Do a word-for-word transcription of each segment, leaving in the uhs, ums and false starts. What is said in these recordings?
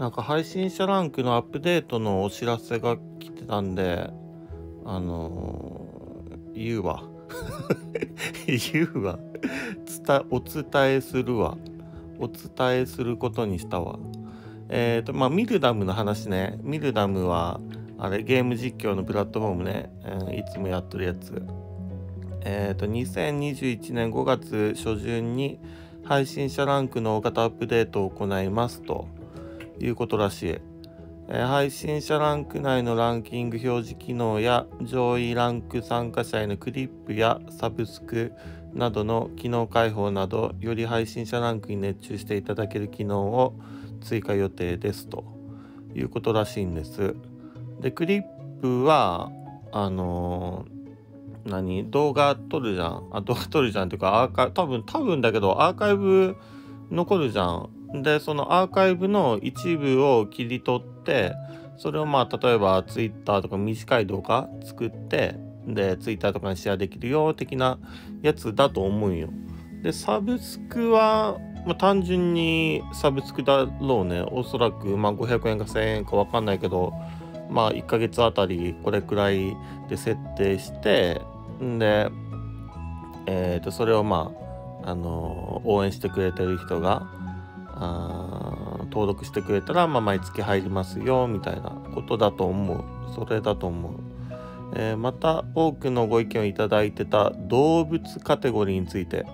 なんか配信者ランクのアップデートのお知らせが来てたんで、あのー、言うわ言うわ伝お伝えするわお伝えすることにしたわ。えっ、ー、とまあミルダムの話ね。ミルダムはあれゲーム実況のプラットフォームね、えー、いつもやってるやつ。えっ、ー、とにせんにじゅういちねんごがつしょじゅんに配信者ランクの大型アップデートを行いますということらしい。えー、配信者ランク内のランキング表示機能や上位ランク参加者へのクリップやサブスクなどの機能開放など、より配信者ランクに熱中していただける機能を追加予定ですということらしいんです。で、クリップはあのー、何動画撮るじゃんあ動画撮るじゃんっていうかアーカイブ多分多分だけどアーカイブ残るじゃん。でそのアーカイブの一部を切り取ってそれをまあ例えばツイッターとか短い動画作ってでツイッターとかにシェアできるよ的なやつだと思うよ。でサブスクは、まあ、単純にサブスクだろうね。おそらく、まあ、ごひゃくえんかせんえんか分かんないけど、まあいっかげつあたりこれくらいで設定してんで、えー、とそれをまあ、あのー、応援してくれてる人があ登録してくれたら、まあ、毎月入りますよみたいなことだと思う。それだと思う。えー、また多くのご意見をいただいてた動物カテゴリーについて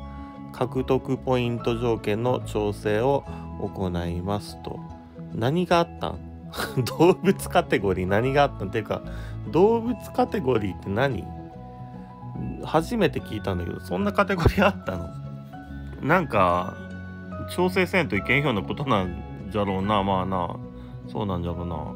獲得ポイント条件の調整を行いますと。何があったん動物カテゴリー何があったんっていうか動物カテゴリーって何初めて聞いたんだけどそんなカテゴリーあったの。なんか調整せんと意見票のことなんじゃろうな。まあなそうなんじゃろうな。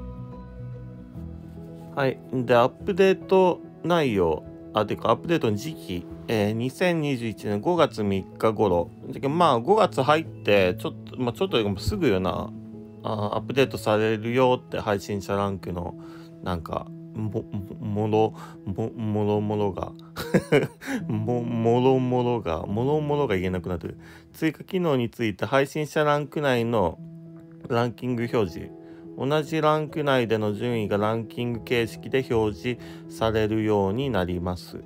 はい、でアップデート内容あてかアップデートの時期、えー、にせんにじゅういちねんごがつみっか頃まあごがつ入ってちょっと、まあ、ちょっとすぐよなあアップデートされるよって配信者ランクのなんかももろももろもろがももろもろがもろもろが言えなくなってる。追加機能について配信者ランク内のランキング表示同じランク内での順位がランキング形式で表示されるようになります。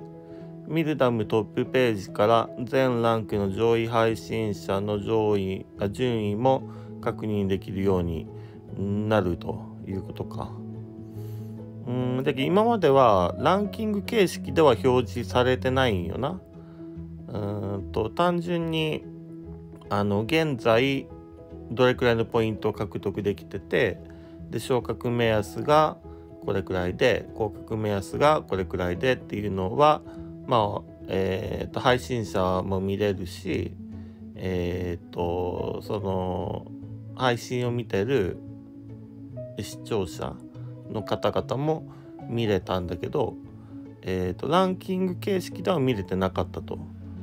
ミルダムトップページから全ランクの上位配信者の上位あ順位も確認できるようになるということか。うーんで今まではランキング形式では表示されてないんよな。うーんと単純にあの現在どれくらいのポイントを獲得できててで昇格目安がこれくらいで降格目安がこれくらいでっていうのはまあえー、と配信者も見れるしえっ、ー、とその配信を見てる視聴者の方々も見れたんだけど、えー、とランキング形式では見れてなかったと。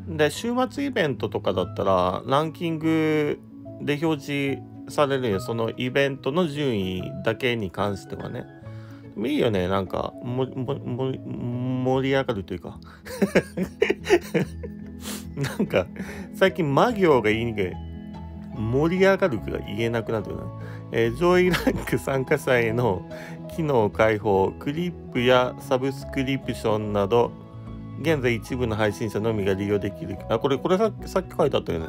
で週末イベントとかだったらランキングで表示されるよそのイベントの順位だけに関してはね。でもいいよねなんかももも盛り上がるというかなんか最近魔行が言いにくい盛り上がるが言えなくなってくる、ねえー、上位ランク参加者への機能開放クリップやサブスクリプションなど現在一部の配信者のみが利用できるあこれこれさっき、さっき書いてあったよね。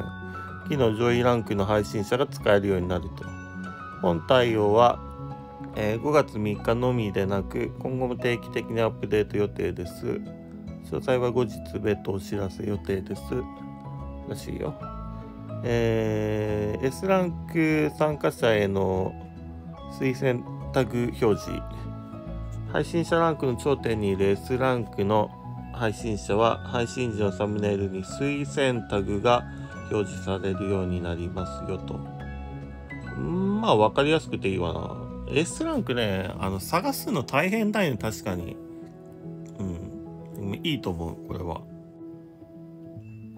機能上位ランクの配信者が使えるようになると。本対応は、えー、ごがつみっかのみでなく今後も定期的にアップデート予定です。詳細は後日別途お知らせ予定ですらしいよ。えー、S ランク参加者への推薦タグ表示配信者ランクの頂点にいる S ランクの配信者は配信時のサムネイルに推薦タグが表示されるようになりますよと。まあ分かりやすくていいわな。 S ランクねあの探すの大変だよね確かに。うんいいと思うこれは。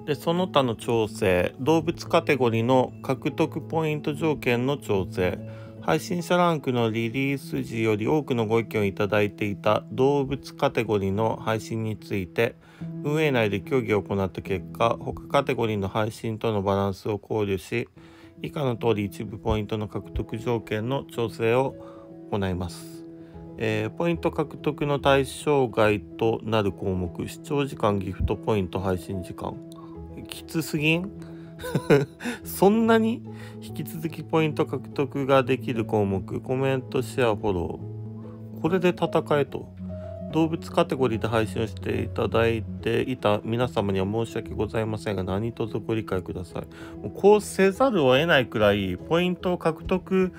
でその他の調整動物カテゴリーの獲得ポイント条件の調整配信者ランクのリリース時より多くのご意見をいただいていた動物カテゴリーの配信について運営内で協議を行った結果他カテゴリーの配信とのバランスを考慮し以下の通り一部ポイントの獲得条件の調整を行います。えー、ポイント獲得の対象外となる項目、視聴時間、ギフトポイント、配信時間。きつすぎんそんなに？引き続きポイント獲得ができる項目、コメント、シェア、フォロー。これで戦えと。動物カテゴリーで配信をしていただいていた皆様には申し訳ございませんが、何卒ご理解ください。もうこうせざるを得ないくらいポイントを獲得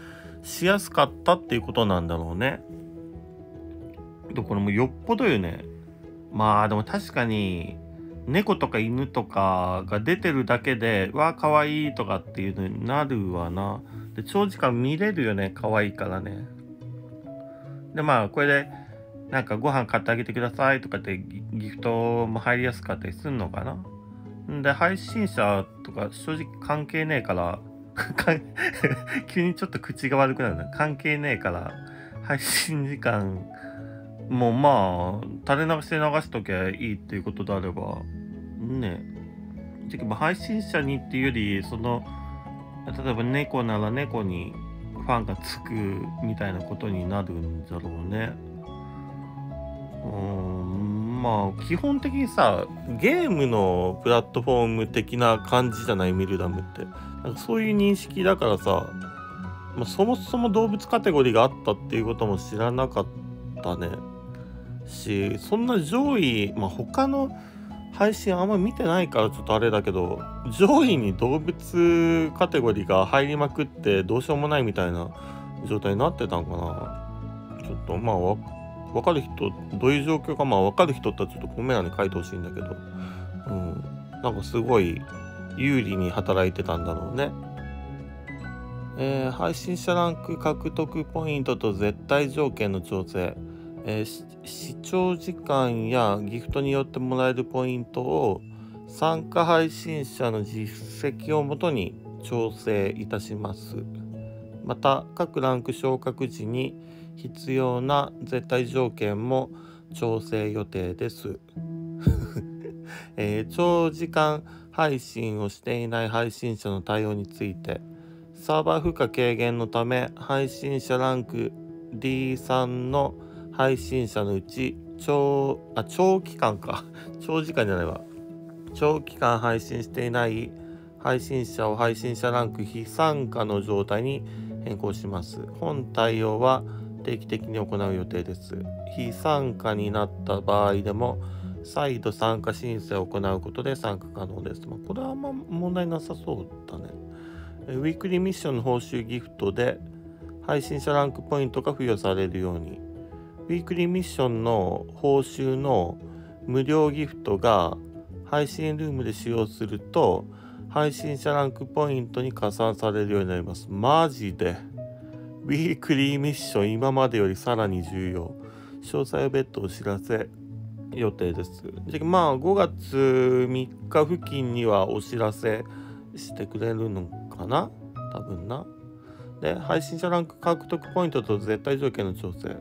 しやすかったっていうことなんだろうね。これもよっぽどよね。まあでも確かに猫とか犬とかが出てるだけで、わあかわいいとかっていうのになるわな。で長時間見れるよね、かわいいからね。でまあこれでなんかご飯買ってあげてくださいとかってギフトも入りやすかったりすんのかな。で配信者とか正直関係ねえから急にちょっと口が悪くなるな。関係ねえから配信時間もうまあ垂れ流しで流しときゃいいっていうことであればね、じゃ配信者にっていうより、その例えば猫なら猫にファンがつくみたいなことになるんだろうね。うーん、まあ基本的にさ、ゲームのプラットフォーム的な感じじゃない、ミルダムって。なんかそういう認識だからさ、まあ、そもそも動物カテゴリーがあったっていうことも知らなかったねし、そんな上位、まあ、他の配信あんま見てないからちょっとあれだけど、上位に動物カテゴリーが入りまくってどうしようもないみたいな状態になってたんかな。ちょっとまあわ分かる人、どういう状況かまあ分かる人ってちょっとコメントに書いてほしいんだけど、うん、なんかすごい有利に働いてたんだろうね。えー、配信者ランク獲得ポイントと絶対条件の調整、えー、視聴時間やギフトによってもらえるポイントを参加配信者の実績をもとに調整いたします。また各ランク昇格時に必要な絶対条件も調整予定です。えー、長時間配信をしていない配信者の対応について、サーバー負荷軽減のため配信者ランク ディースリー の配信者のうち長あ長期間か長時間じゃないわ長期間配信していない配信者を配信者ランク非参加の状態に変更します。本対応は定期的に行う予定です。非参加になった場合でも再度参加申請を行うことで参加可能です。まあ、これはあんま問題なさそうだね。ウィークリーミッションの報酬ギフトで配信者ランクポイントが付与されるように、ウィークリーミッションの報酬の無料ギフトが配信ルームで使用すると配信者ランクポイントに加算されるようになります。マジでウィークリーミッション今までよりさらに重要。詳細を別途お知らせ予定です。でまあごがつみっか付近にはお知らせしてくれるのかな、多分な。で配信者ランク獲得ポイントと絶対条件の調整、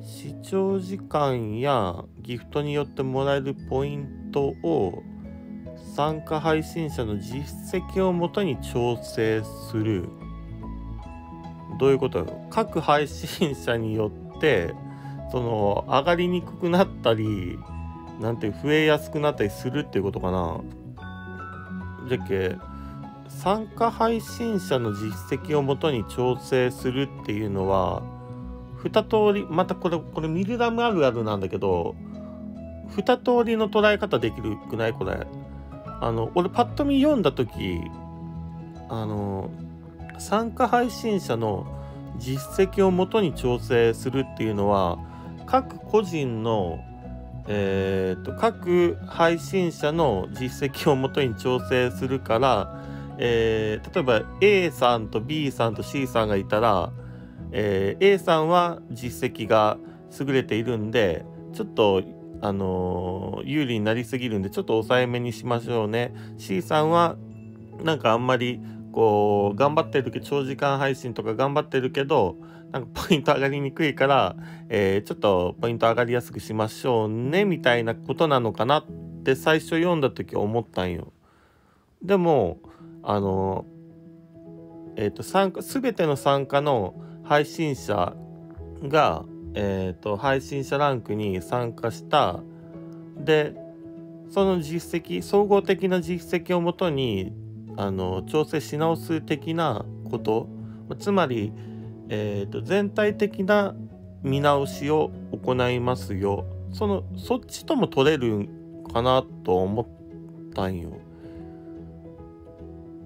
視聴時間やギフトによってもらえるポイントを参加配信者の実績をもとに調整する。どういうことだろう。各配信者によってその上がりにくくなったりなんて増えやすくなったりするっていうことかな。じゃっけ参加配信者の実績をもとに調整するっていうのはに通り、またこれこれミルダムあるあるなんだけど、に通りの捉え方できるくないこれ。あの俺パッと見読んだ時、あの参加配信者の実績をもとに調整するっていうのは各個人のえー、と各配信者の実績をもとに調整するから、えー、例えば A さんと B さんと C さんがいたら、えー、A さんは実績が優れているんでちょっと、あのー、有利になりすぎるんでちょっと抑えめにしましょうね。 C さんはなんかあんまりこう頑張ってるけど長時間配信とか頑張ってるけどなんかポイント上がりにくいから、えー、ちょっとポイント上がりやすくしましょうねみたいなことなのかなって最初読んだ時思ったんよ。でもあのえーと、参加、全ての参加の配信者が、えーと、配信者ランクに参加した。で、その実績、総合的な実績をもとにあの調整し直す的なこと、つまり、えーと、全体的な見直しを行いますよ。そのそっちとも取れるかなと思ったんよ。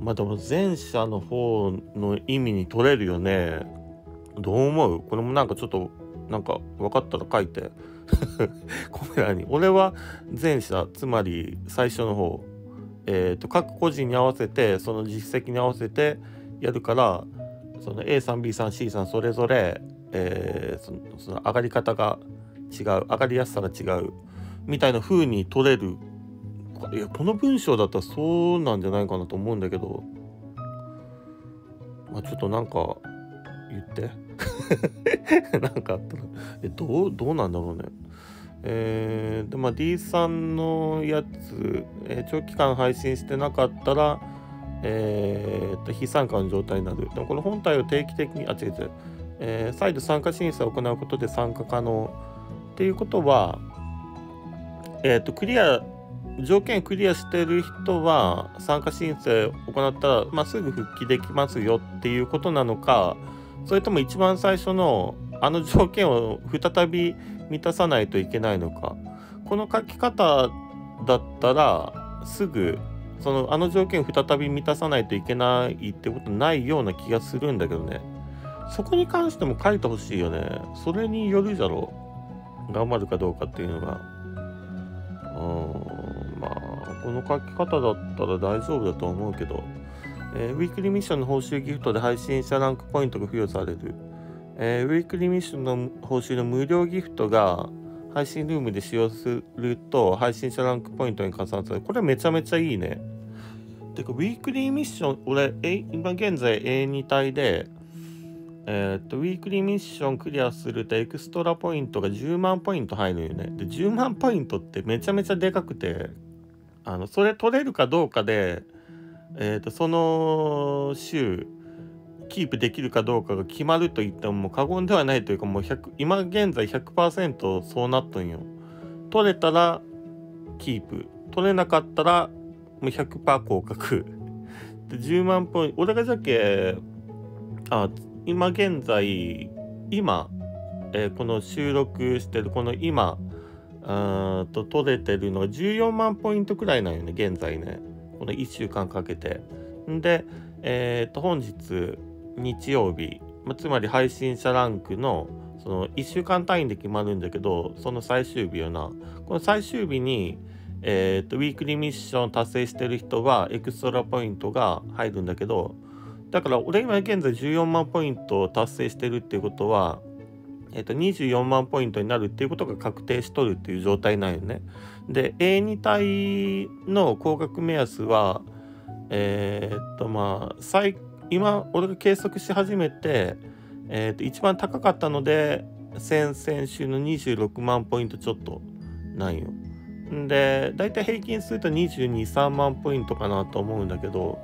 まあでも前者の方の意味に取れるよね。どう思う？これもなんかちょっとなんか分かったら書いてコメ欄に。俺は前者、つまり最初の方、えーと各個人に合わせてその実績に合わせてやるから、その A さん B さん C さんそれぞれ、えー、そのその上がり方が違う、上がりやすさが違うみたいな風に取れる。いや、この文章だったらそうなんじゃないかなと思うんだけど、まあ、ちょっとなんか言ってなんかあったらえどう、どうなんだろうね。えー、でまあ D さんのやつ、えー、長期間配信してなかったら、えー、っと非参加の状態になる。でもこの本体を定期的にあ違う違う、えー、再度参加審査を行うことで参加可能っていうことは、えー、っとクリア条件クリアしてる人は参加申請を行ったら、まあ、すぐ復帰できますよっていうことなのか、それとも一番最初のあの条件を再び満たさないといけないのか。この書き方だったらすぐそのあの条件を再び満たさないといけないってことないような気がするんだけどね。そこに関しても書いてほしいよね。それによるじゃろう、頑張るかどうかっていうのが。うん、この書き方だったら大丈夫だと思うけど、えー、ウィークリーミッションの報酬ギフトで配信者ランクポイントが付与される、えー、ウィークリーミッションの報酬の無料ギフトが配信ルームで使用すると配信者ランクポイントに換算される。これめちゃめちゃいいね。てかウィークリーミッション、俺今現在 エーツー 体で、えー、っとウィークリーミッションクリアするとエクストラポイントがじゅうまんポイント入るよね。でじゅうまんポイントってめちゃめちゃでかくて、あのそれ取れるかどうかで、えー、とその週キープできるかどうかが決まると言っても過言ではないというか、もうひゃく今現在 ひゃくパーセント そうなっとんよ。取れたらキープ、取れなかったらもう ひゃくパーセント 降格でじゅうまんポイント。俺がじゃけあ今現在今、えー、この収録してるこの今あと取れてるのがじゅうよんまんポイントくらいなんよね、現在ね。このいっしゅうかんかけて。んで、えっと、本日、日曜日、ま、つまり配信者ランクの、そのいっしゅうかん単位で決まるんだけど、その最終日よな。この最終日に、えっと、ウィークリーミッション達成してる人は、エクストラポイントが入るんだけど、だから俺今現在じゅうよんまんポイントを達成してるっていうことは、えっとにじゅうよんまんポイントになるっていうことが確定しとるっていう状態なんよね。で エーツー 体の降格目安はえー、っとまあ最今俺が計測し始めて、えー、っと一番高かったので先々週のにじゅうろくまんポイントちょっとなんよ。でだいたい平均するとにじゅうに、さんまんポイントかなと思うんだけど、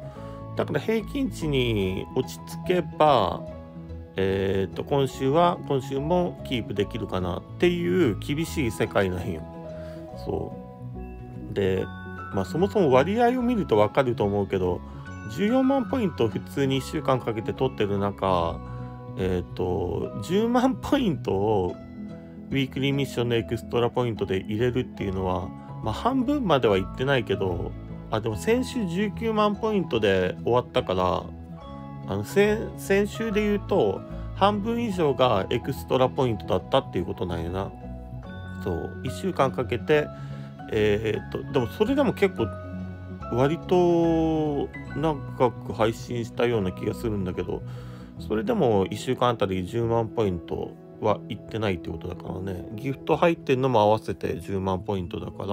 だから平均値に落ち着けばえー、と今週は今週もキープできるかなっていう厳しい世界なんよ。そうで、まあ、そもそも割合を見ると分かると思うけど、じゅうよんまんポイントを普通にいっしゅうかんかけて取ってる中、えー、とじゅうまんポイントをウィークリーミッションのエクストラポイントで入れるっていうのは、まあ、半分まではいってないけど、あでも先週じゅうきゅうまんポイントで終わったから、あの先先週で言うと半分以上がエクストラポイントだったっていうことなんやな。そういっしゅうかんかけてえー、っとでもそれでも結構割と長く配信したような気がするんだけど、それでもいっしゅうかんあたりじゅうまんポイントはいってないってことだからね。ギフト入ってんのも合わせてじゅうまんポイントだから、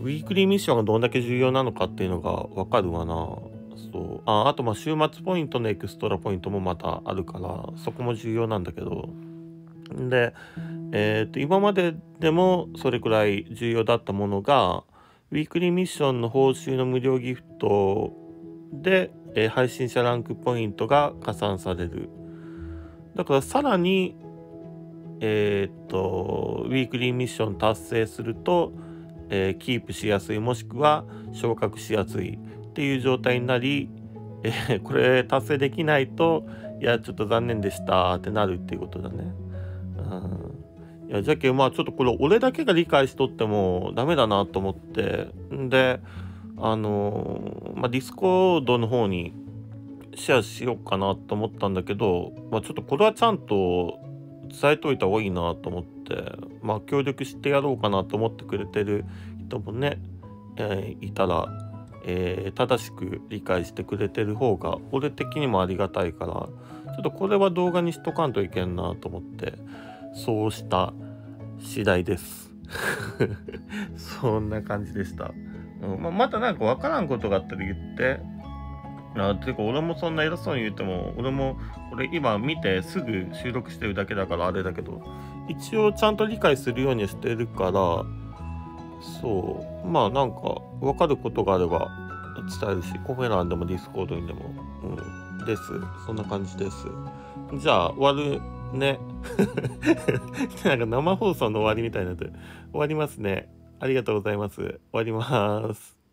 ウィークリーミッションがどんだけ重要なのかっていうのが分かるわな。そう あ, あとまあ週末ポイントのエクストラポイントもまたあるから、そこも重要なんだけど、で、えー、と今まででもそれくらい重要だったものがウィークリーミッションの報酬の無料ギフトでえー、配信者ランクポイントが加算される。だからさらに、えー、っとウィークリーミッション達成すると、えー、キープしやすい、もしくは昇格しやすいっていう状態になり、えー、これ達成できないと、いやちょっと残念でしたってなるっていうことだね。うん、いやじゃけまあちょっとこれ俺だけが理解しとってもダメだなと思って、であのーまあ、ディスコードの方にシェアしようかなと思ったんだけど、まあ、ちょっとこれはちゃんと伝えといた方がいいなと思って、まあ、協力してやろうかなと思ってくれてる人もね、えー、いたら、えー、正しく理解してくれてる方が俺的にもありがたいから、ちょっとこれは動画にしとかんといけんなと思ってそうした次第ですそんな感じでした。まあ、またなんか分からんことがあったら言って。あ、てか俺もそんな偉そうに言っても、俺もこれ今見てすぐ収録してるだけだからあれだけど、一応ちゃんと理解するようにしてるから、そうまあなんか分かることがあれば伝えるし、コメ欄でもディスコードにでも、うん、です。そんな感じです。じゃあ終わるねなんか生放送の終わりみたいになって終わりますね。ありがとうございます。終わります。